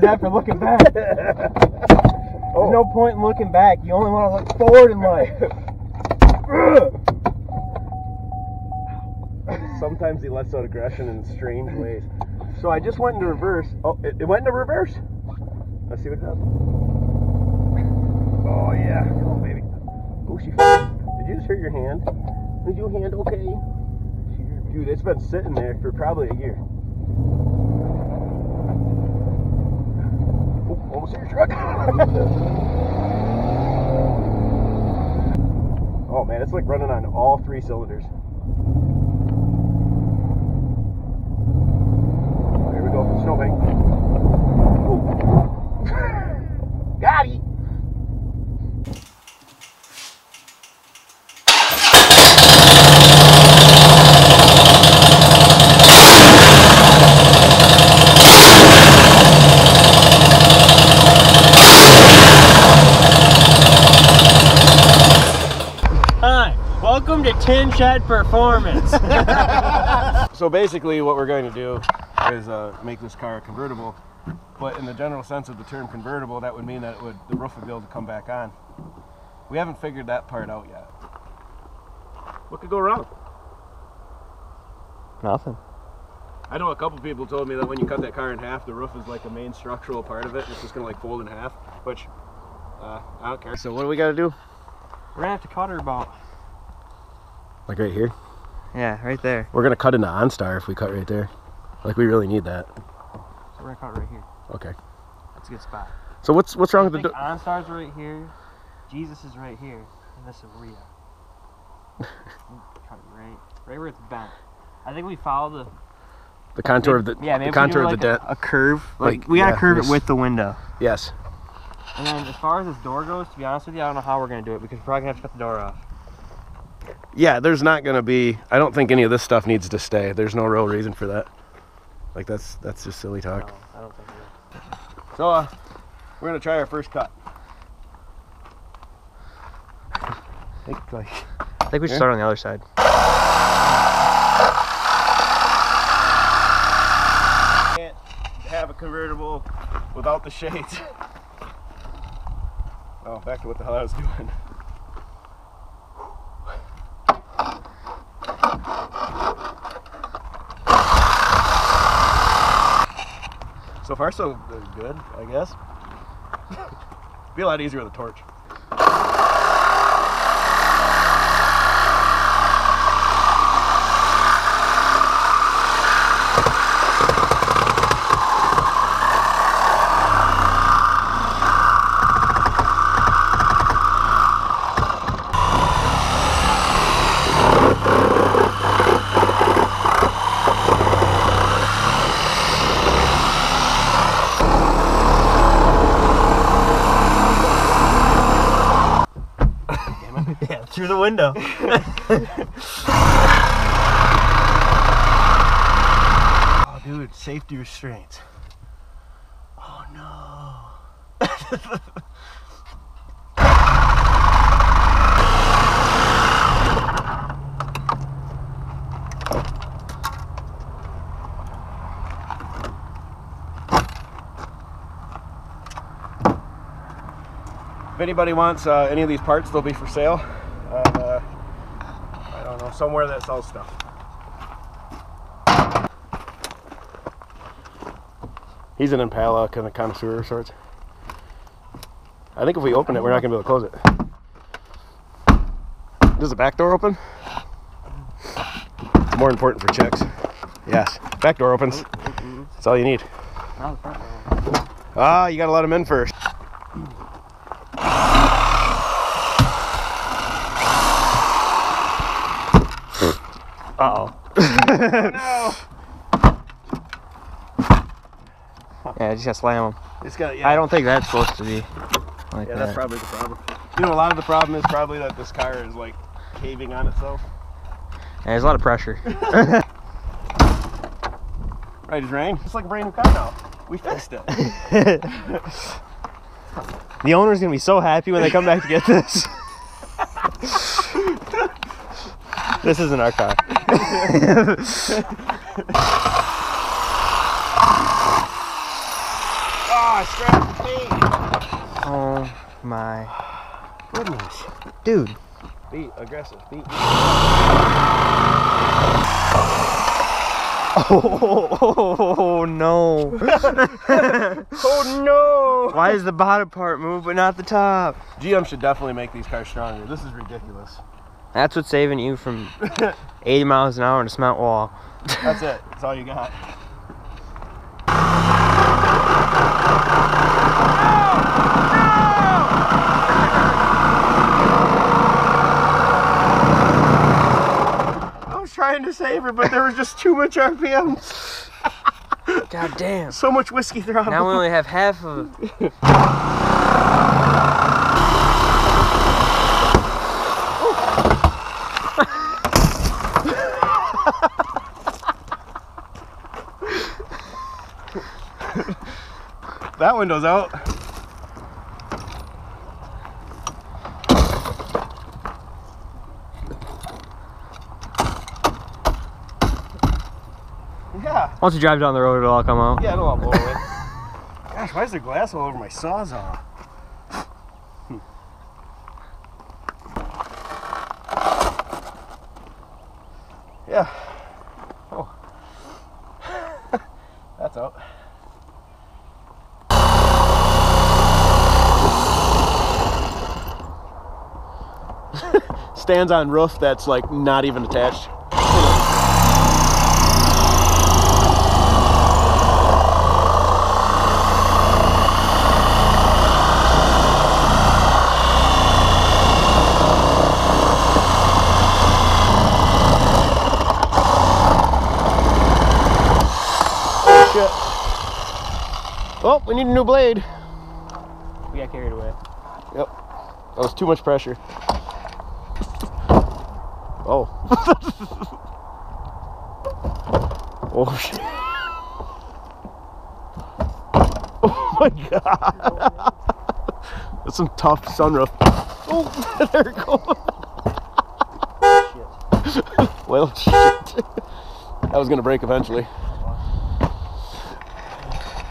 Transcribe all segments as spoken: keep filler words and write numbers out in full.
Dad, for looking back. Oh. No point in looking back. You only want to look forward in life. Sometimes he lets out aggression in strange ways. So I just went into reverse. Oh, it, it went into reverse. Let's see what it does. Oh yeah, come on, baby. Oh, she. Did you just hurt your hand? Is your hand okay? Dude, it's been sitting there for probably a year. Almost hit your truck. Oh man, it's like running on all three cylinders. Oh, here we go for the snowbank. Ooh. Got it. Welcome to Tinshed Performance. So basically what we're going to do is uh, make this car convertible, but in the general sense of the term convertible, that would mean that it would, the roof would be able to come back on. We haven't figured that part out yet. What could go wrong? Nothing. I know a couple people told me that when you cut that car in half, the roof is like a main structural part of it. It's just going to like fold in half, which uh, I don't care. So what do we got to do? We're going to have to cut her about... Like right here? Yeah, right there. We're gonna cut into OnStar if we cut right there. Like we really need that. So we're gonna cut right here. Okay. That's a good spot. So what's what's wrong I with the OnStar's right here, Jesus is right here, and this is Rhea. Cut right right where it's bent. I think we follow the The contour the, of the yeah, maybe the contour we do like of the a, a curve. Like, like we gotta yeah, curve this, it with the window. Yes. And then as far as this door goes, to be honest with you, I don't know how we're gonna do it because we're probably gonna have to cut the door off. Yeah, there's not going to be, I don't think any of this stuff needs to stay. There's no real reason for that. Like, that's that's just silly talk. No, I don't think so. So, uh, we're going to try our first cut. I think, like, I think we should here? Start on the other side. Can't have a convertible without the shades. Oh, back to what the hell I was doing. So far, so good, I guess. It'd be a lot easier with a torch. Through the window. Oh, dude, safety restraints. Oh, no. If anybody wants uh, any of these parts, they'll be for sale. Uh, I don't know, somewhere that sells stuff. He's an Impala kind of connoisseur of sorts. I think if we open it, we're not going to be able to close it. Does the back door open? More important for chicks. Yes, back door opens. That's all you need. Ah, you got to let them in first. Uh-oh. No! Yeah, I just gotta slam them. It's got, yeah. I don't think that's supposed to be like yeah, that. That's probably the problem. You know, a lot of the problem is probably that this car is, like, caving on itself. Yeah, there's a lot of pressure. Right, it's rain. It's like a brand new car now. We fixed it. The owner's gonna be so happy when they come back to get this. This isn't our car. Oh, Oh, I strapped me. Oh my goodness. Dude. Beat, aggressive, beat. Oh, oh, oh, oh no. Oh no. Why does the bottom part move but not the top? G M should definitely make these cars stronger. This is ridiculous. That's what's saving you from eighty miles an hour in a cement wall. That's it. That's all you got. No! No! I was trying to save her, but there was just too much R P Ms. God damn. So much whiskey throttle. Now we only have half of it. That window's out. Yeah. Once you drive down the road, it'll all come out. Yeah, it'll all blow away. Gosh, why is there glass all over my Sawzall? Hmm. Yeah. Oh. That's out. Stands on roof that's like not even attached. Shit. Oh, we need a new blade. We got carried away. Yep. That was too much pressure. Oh. Oh shit. Oh my god. That's some tough sunroof. Oh, there it goes. Shit. Well, shit. That was gonna break eventually.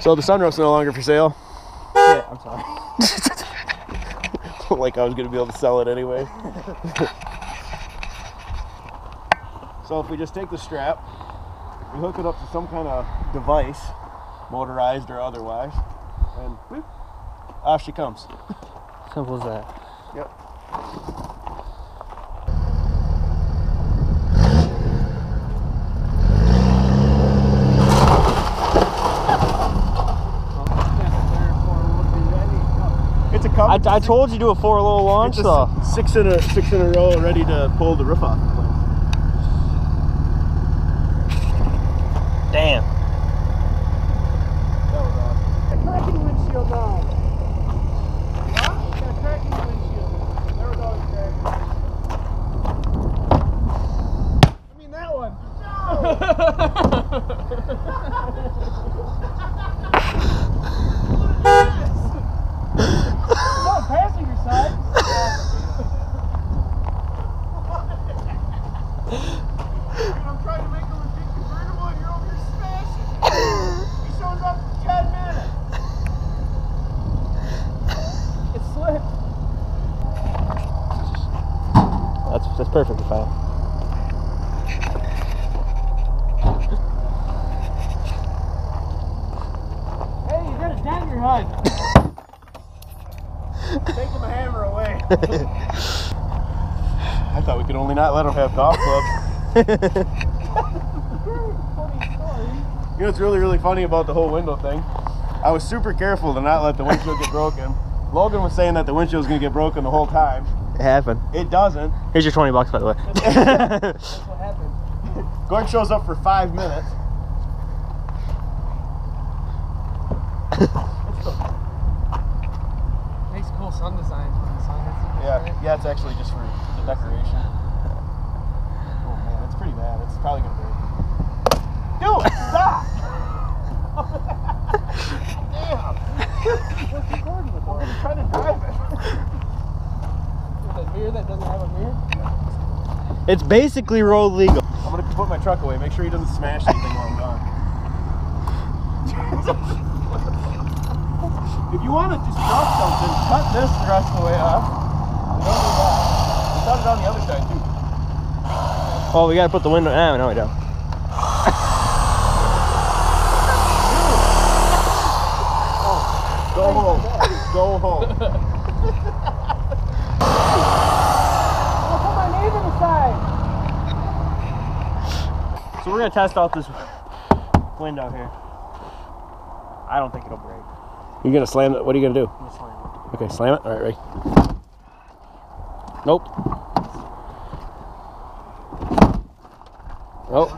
So the sunroof's no longer for sale. Yeah, I'm sorry. Like I was gonna be able to sell it anyway. So if we just take the strap, we hook it up to some kind of device, motorized or otherwise, and whoop, off she comes. Simple as that. Yep. It's a I, I told you to do a four-low launch though. Six in a six in a row, ready to pull the roof off. Damn. That was awesome. A cracking windshield now. Huh? It's got a cracking windshield. There was always cracking windshield. I mean that one. No! No, passenger side. I'm trying to make a legit convertible and you're over here smashing it. He shows up for ten minutes. It slipped. That's, that's perfectly fine. Hey, you got a dent in your hood. Taking my hammer away. I thought we could only not let him have golf clubs. You know what's really really funny about the whole window thing? I was super careful to not let the windshield get broken. Logan was saying that the windshield was going to get broken the whole time. It happened. It doesn't. Here's your twenty bucks by the way. That's what happened. Gord shows up for five minutes. Makes cool sun designs when the sun hits it. Yeah, right? Yeah, it's actually just for the decoration. Pretty bad. It's probably gonna break. Dude, stop! Damn! What's the cord in the door? I'm trying to drive it. Is that mirror that doesn't have a mirror? It's basically road legal. I'm gonna put my truck away. Make sure he doesn't smash anything while I'm gone. If you want to just drop something, cut this the rest of the way off. And don't do that. We cut it on the other side too. Oh, we gotta put the window. Ah, no, we don't. Go home. Go home. I'll put my knee to the side. So we're gonna test out this window here. I don't think it'll break. You're gonna slam it? What are you gonna do? I'm gonna slam it. Okay, slam it. All right, ready? Nope. Nope.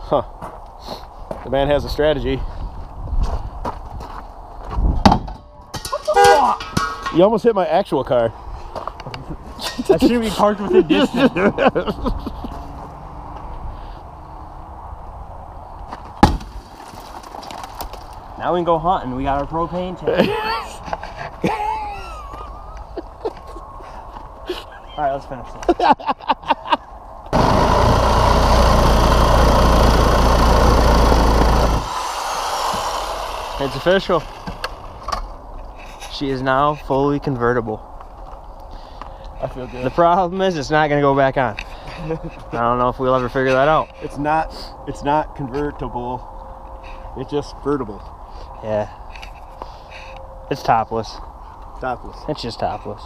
Huh. The man has a strategy. You almost hit my actual car. I should be parked within distance. Now we can go hunting. We got our propane tank. All right, let's finish this. It's official. She is now fully convertible. I feel good. The problem is it's not going to go back on. I don't know if we'll ever figure that out. It's not it's not convertible. It's just convertible. Yeah. It's topless. Topless. It's just topless.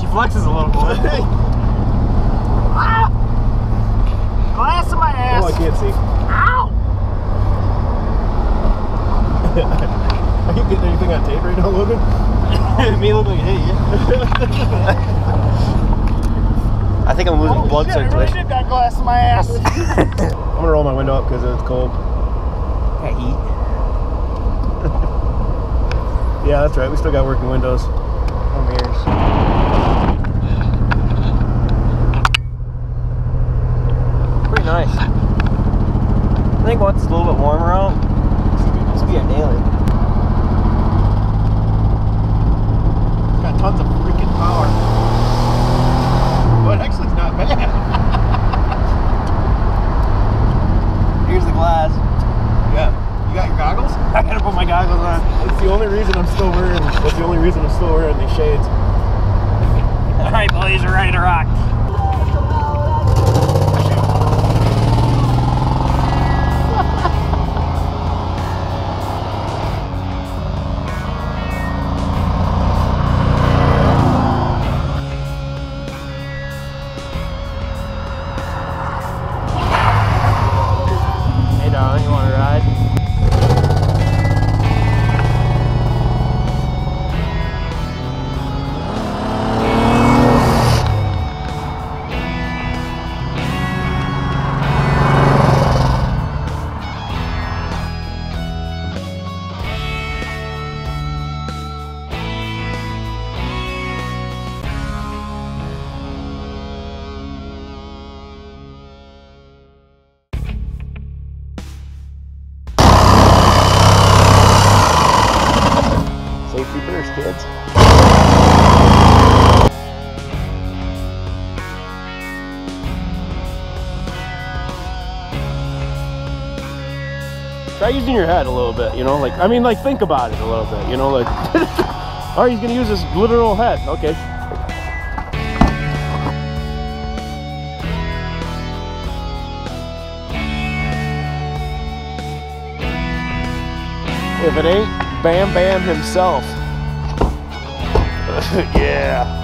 She flexes a little bit. Glass in my ass! Oh, I can't see. Ow! I can't get anything on tape right now, Logan. Me looking like, hey, yeah. I think I'm losing oh, blood shit, circulation. I really did got glass in my ass. I'm gonna roll my window up because it's cold. I heat. Yeah, that's right. We still got working windows. Oh, mirrors. Nice. I think once it's a little bit warmer out, it's gonna be a daily. It's got tons of freaking power. Well, it actually it's not bad. Here's the glass. Yeah. You got your goggles? I gotta put my goggles on. It's the only reason I'm still wearing it's the only reason I'm still wearing these shades. Alright boys, we're ready to rock. Try using your head a little bit, you know, like, I mean, like, think about it a little bit, you know, like, oh, he's gonna use his literal head, okay. If it ain't Bam Bam himself. Yeah.